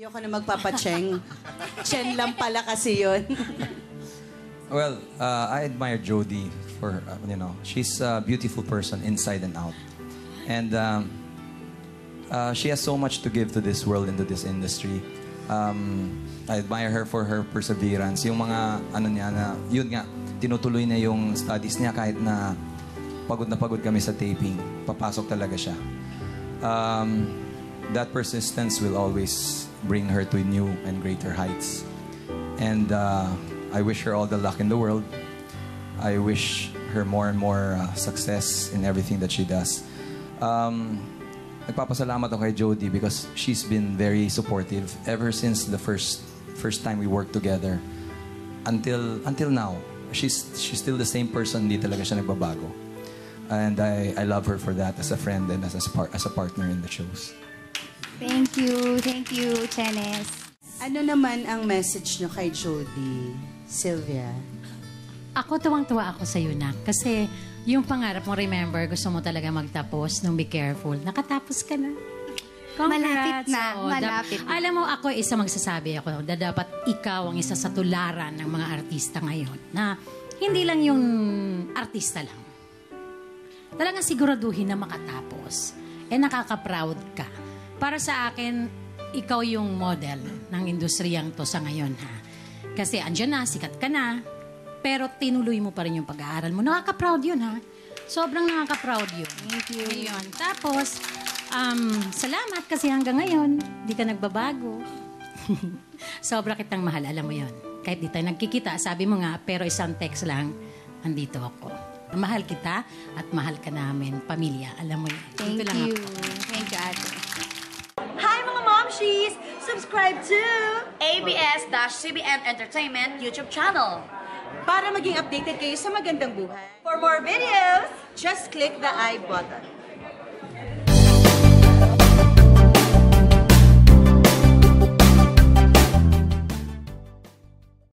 Ayoko na magpapacheng. Chen lang pala kasi yun. Well, I admire Jodie for, you know, she's a beautiful person inside and out. And she has so much to give to this world and to this industry. I admire her for her perseverance. Yung mga, ano niya, na, yun nga, tinutuloy na yung studies niya kahit na pagod kami sa taping. Papasok talaga siya. That persistence will always bring her to new and greater heights. And, I wish her all the luck in the world. I wish her more and more success in everything that she does. Nagpapasalamat ako kay Jodie because she's been very supportive ever since the first time we worked together until now. She's still the same person, di talaga siya nagbabago. And I love her for that as a friend and as a partner in the shows. Thank you, Chenes. Ano naman ang message nyo kay Jodie, Sylvia? Ako tuwang-tuwa ako sa'yo, Nak. Kasi yung pangarap mo, remember, gusto mo talaga magtapos nung Be Careful. Nakatapos ka na. Congrats. Malapit na. Oh, malapit na. Alam mo, ako isa magsasabi ako na dapat ikaw ang isa sa tularan ng mga artista ngayon. Na hindi lang yung artista lang. Talagang siguraduhin na makatapos. Eh, nakaka-proud ka. Para sa akin, ikaw yung model ng industriyang to sa ngayon, ha. Kasi andyan na, sikat ka na. Pero tinuloy mo pa rin yung pag-aaral mo. Nakaka-proud yun, ha? Sobrang nakaka-proud yun. Thank you. Ayun. Tapos, salamat kasi hanggang ngayon, di ka nagbabago. Sobra kitang mahal, alam mo yun. Kahit di tayo nagkikita, sabi mo nga, pero isang text lang, andito ako. Mahal kita at mahal ka namin, pamilya. Alam mo yun. Thank you. Thank you, Ate. Hi, mga momshies! Subscribe to ABS-CBN Entertainment YouTube channel. Para maging updated kayo sa Magandang Buhay. For more videos, just click the I button.